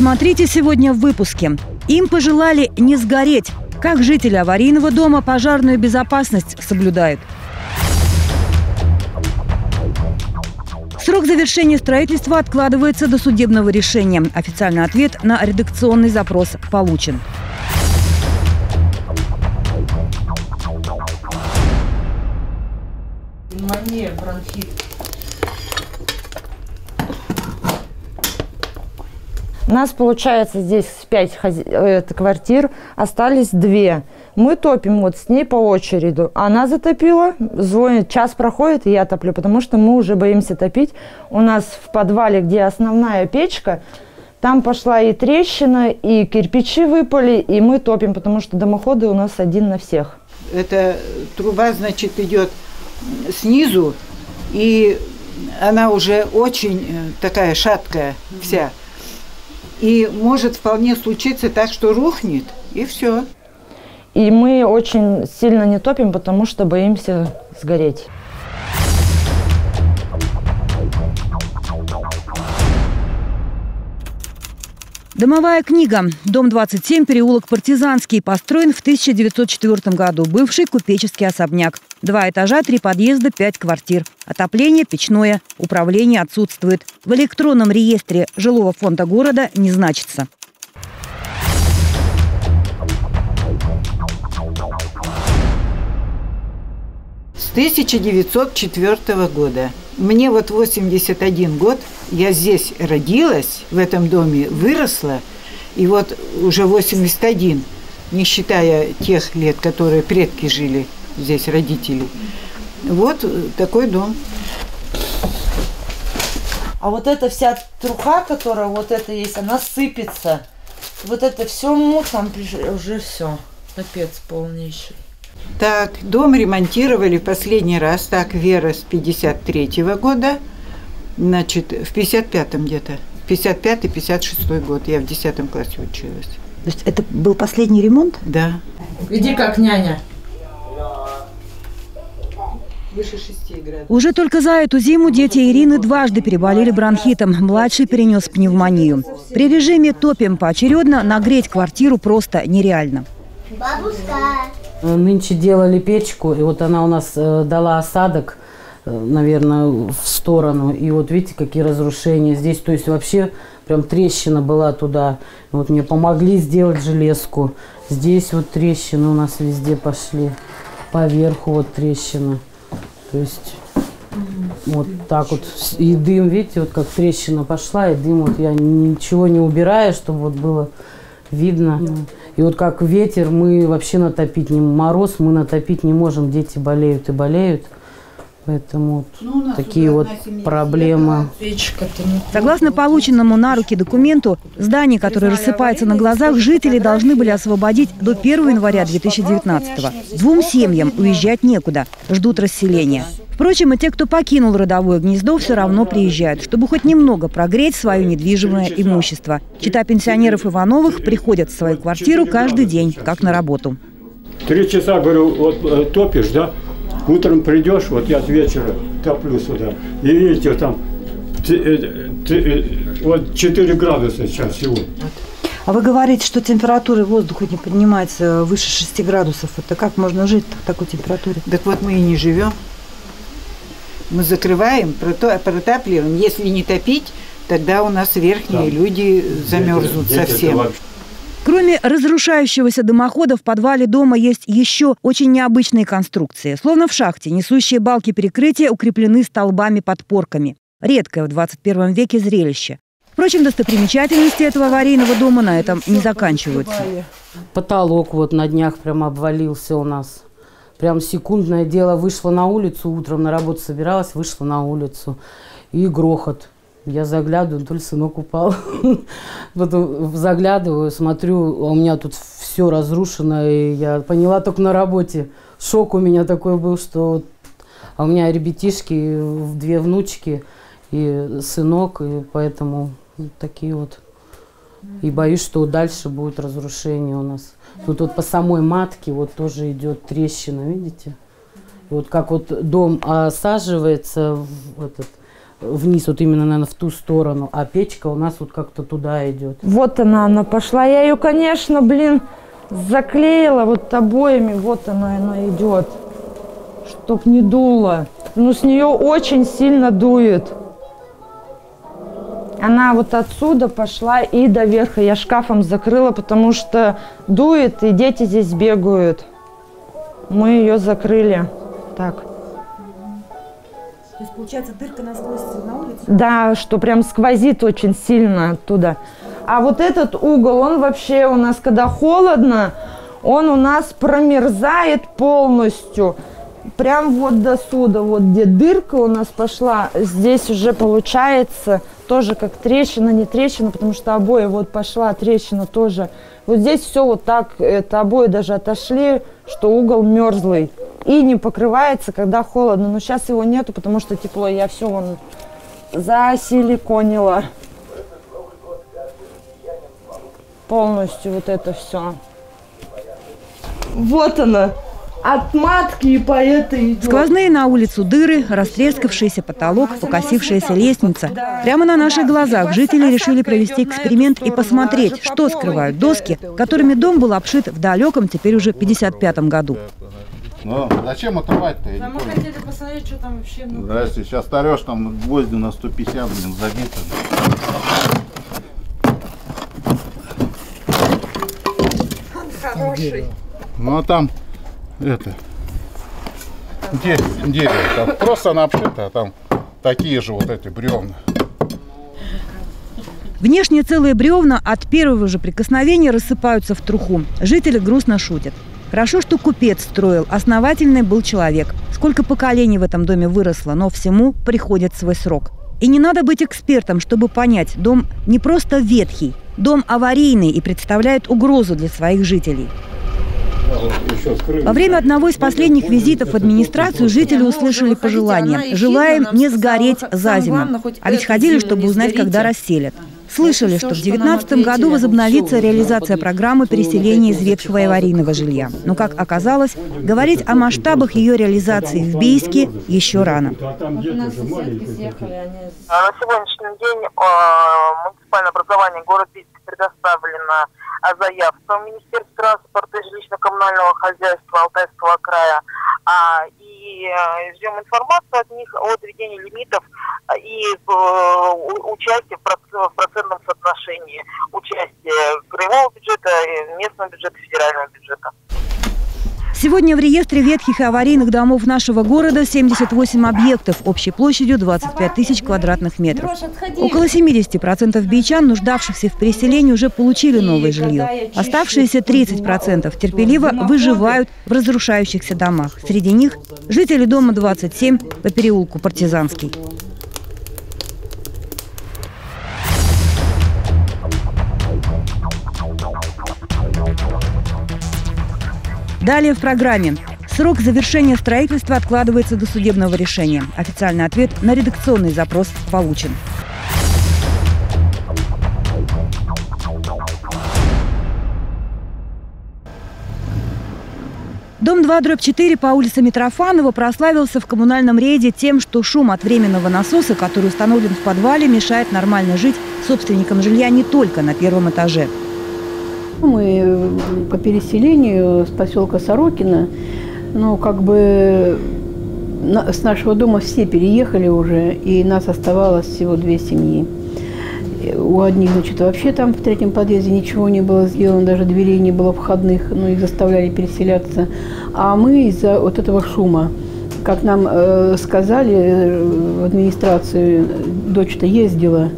Смотрите сегодня в выпуске. Им пожелали не сгореть. Как жители аварийного дома пожарную безопасность соблюдают. Срок завершения строительства откладывается до судебного решения. Официальный ответ на редакционный запрос получен. Пневмония, бронхит. У нас, получается, здесь 5 квартир, остались 2. Мы топим вот с ней по очереди. Она затопила, звонит, час проходит, и я топлю, потому что мы уже боимся топить. У нас в подвале, где основная печка, там пошла и трещина, и кирпичи выпали, и мы топим, потому что дымоходы у нас один на всех. Эта труба, значит, идет снизу, и она уже очень такая шаткая вся. И может вполне случиться так, что рухнет, и все. И мы очень сильно не топим, потому что боимся сгореть. Домовая книга. Дом 27, переулок Партизанский. Построен в 1904 году. Бывший купеческий особняк. 2 этажа, 3 подъезда, 5 квартир. Отопление печное. Управление отсутствует. В электронном реестре жилого фонда города не значится. С 1904 года. Мне вот 81 год, я здесь родилась, в этом доме выросла, и вот уже 81, не считая тех лет, которые предки жили здесь, родители. Вот такой дом. А вот эта вся труха, которая вот это есть, она сыпется. Вот это все мусором, уже все, капец полнейший. Так, дом ремонтировали в последний раз, так, Вера, с 53-го года, значит, в 55-м где-то, 55-56 год, я в 10 классе училась. То есть это был последний ремонт? Да. Иди как няня. Выше 6 градусов. Уже только за эту зиму дети Ирины дважды переболели бронхитом. Младший перенес пневмонию. При режиме топим поочередно, нагреть квартиру просто нереально. Бабушка! Нынче делали печку, и вот она у нас дала осадок, наверное, в сторону. И вот видите, какие разрушения здесь. То есть вообще прям трещина была туда. Вот мне помогли сделать железку. Здесь вот трещины у нас везде пошли. Поверху вот трещина. То есть вот так вот. И дым, видите, вот как трещина пошла, и дым. Вот я ничего не убираю, чтобы вот было видно. И вот как ветер, мы вообще натопить не можем. Мороз мы натопить не можем. Дети болеют и болеют. Поэтому ну, такие вот проблемы. Согласно полученному на руки документу, здание, которое рассыпается на глазах, жители должны были освободить до 1 января 2019-го. 2 семьям уезжать некуда. Ждут расселения. Впрочем, и те, кто покинул родовое гнездо, все равно приезжают, чтобы хоть немного прогреть свое недвижимое имущество. Чета пенсионеров Ивановых приходят в свою квартиру каждый день, как на работу. 3 часа, говорю, вот топишь, да? Утром придешь, вот я с вечера топлю сюда, и видите, там вот 4 градуса сейчас всего. А вы говорите, что температура воздуха не поднимается выше 6 градусов. Это как можно жить в такой температуре? Так вот мы и не живем. Мы закрываем, протапливаем. Если не топить, тогда у нас верхние люди замерзнут совсем. Кроме разрушающегося дымохода, в подвале дома есть еще очень необычные конструкции. Словно в шахте, несущие балки перекрытия укреплены столбами-подпорками. Редкое в 21 веке зрелище. Впрочем, достопримечательности этого аварийного дома на этом не заканчиваются. Потолок вот на днях прям обвалился у нас. Прям секундное дело, вышла на улицу, утром на работу собиралась, вышла на улицу. И грохот. Я заглядываю, то ли сынок упал. Потом заглядываю, смотрю, а у меня тут все разрушено. И я поняла только на работе. Шок у меня такой был, что... А у меня ребятишки, 2 внучки и сынок, и поэтому такие вот. И боюсь, что дальше будет разрушение у нас. Тут вот по самой матке вот тоже идет трещина, видите? И вот как вот дом осаживается, в этот, вниз, вот именно, наверное, в ту сторону, а печка у нас вот как-то туда идет. Вот она пошла. Я ее, конечно, блин, заклеила вот обоями. Вот она идет, чтоб не дуло. Ну, с нее очень сильно дует. Она вот отсюда пошла и до верха. Я шкафом закрыла, потому что дует, и дети здесь бегают. Мы ее закрыли. Так. То есть, получается, дырка насквозь на улице? Да, что прям сквозит очень сильно оттуда. А вот этот угол, он вообще у нас, когда холодно, он у нас промерзает полностью. Прям вот до сюда, вот где дырка у нас пошла, здесь уже получается... Тоже как трещина, не трещина, потому что обои вот пошла, трещина тоже. Вот здесь все вот так, это обои даже отошли, что угол мерзлый. И не покрывается, когда холодно. Но сейчас его нету, потому что тепло. Я все вон засиликонила. Полностью вот это все. Вот она. От матки и по этой идет. Сквозные на улицу дыры, растрескавшийся потолок, покосившаяся лестница. Прямо на наших глазах жители решили провести эксперимент и посмотреть, что скрывают доски, которыми дом был обшит в далеком, теперь уже 55-м году. Ну, зачем отрывать-то? Да, мы хотели посмотреть, что там вообще внутри. Здрасте, сейчас тарешь, там гвозди на 150, блин, забито. Он хороший. Ну, а там... Это дерево. Там просто она обшита, а там такие же вот эти бревна. Внешне целые бревна от первого же прикосновения рассыпаются в труху. Жители грустно шутят. Хорошо, что купец строил, основательный был человек. Сколько поколений в этом доме выросло, но всему приходит свой срок. И не надо быть экспертом, чтобы понять, дом не просто ветхий, дом аварийный и представляет угрозу для своих жителей. Во время одного из последних визитов в администрацию жители услышали пожелание: желаем не сгореть за зиму. А ведь ходили, чтобы узнать, когда расселят. Слышали, что в 2019 году возобновится реализация программы переселения из ветхого и аварийного жилья. Но, как оказалось, говорить о масштабах ее реализации в Бийске еще рано. На сегодняшний день муниципальное образование города Бийск предоставлено заявкам Министерства транспорта и жилищно-коммунального хозяйства Алтайского края. И ждем информацию от них о доведении лимитов и участии в процентном соотношении участия краевого бюджета, местного бюджета, федерального бюджета. Сегодня в реестре ветхих и аварийных домов нашего города 78 объектов общей площадью 25 тысяч квадратных метров. Около 70% бийчан, нуждавшихся в переселении, уже получили новое жилье. Оставшиеся 30% терпеливо выживают в разрушающихся домах. Среди них жители дома 27 по переулку Партизанский. Далее в программе. Срок завершения строительства откладывается до судебного решения. Официальный ответ на редакционный запрос получен. Дом 2/4 по улице Митрофанова прославился в коммунальном рейде тем, что шум от временного насоса, который установлен в подвале, мешает нормально жить собственникам жилья не только на первом этаже. Мы по переселению с поселка Сорокина, ну, как бы с нашего дома все переехали уже, и нас оставалось всего 2 семьи. У одних, значит, вообще там в 3-м подъезде ничего не было сделано, даже дверей не было входных, но их заставляли переселяться. А мы из-за вот этого шума, как нам сказали в администрацию, дочь-то ездила.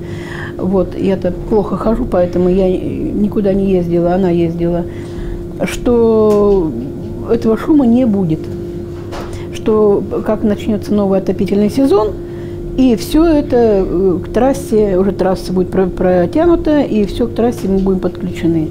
Вот, я-то плохо хожу, поэтому я никуда не ездила, она ездила, что этого шума не будет, что как начнется новый отопительный сезон, и все это к трассе, уже трасса будет протянута, и все к трассе мы будем подключены.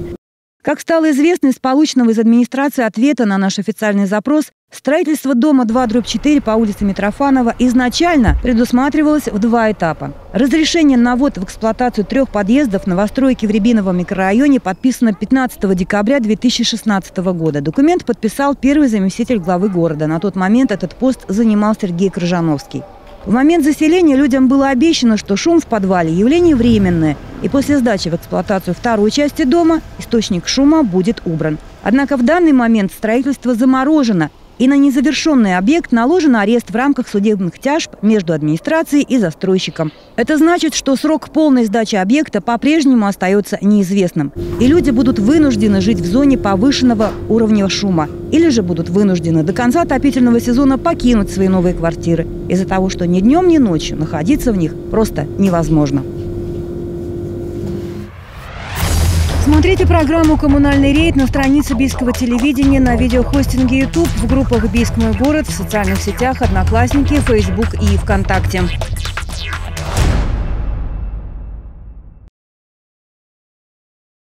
Как стало известно из полученного из администрации ответа на наш официальный запрос, строительство дома 2/4 по улице Митрофанова изначально предусматривалось в 2 этапа. Разрешение на ввод в эксплуатацию 3 подъездов новостройки в Рябиновом микрорайоне подписано 15 декабря 2016 года. Документ подписал первый заместитель главы города. На тот момент этот пост занимал Сергей Крыжановский. В момент заселения людям было обещано, что шум в подвале – явление временное, и после сдачи в эксплуатацию второй части дома источник шума будет убран. Однако в данный момент строительство заморожено, и на незавершенный объект наложен арест в рамках судебных тяжб между администрацией и застройщиком. Это значит, что срок полной сдачи объекта по-прежнему остается неизвестным. И люди будут вынуждены жить в зоне повышенного уровня шума. Или же будут вынуждены до конца отопительного сезона покинуть свои новые квартиры из-за того, что ни днем, ни ночью находиться в них просто невозможно. Смотрите программу «Коммунальный рейд» на странице Бийского телевидения, на видеохостинге YouTube, в группах «Бийск – мой город», в социальных сетях «Одноклассники», Facebook и ВКонтакте.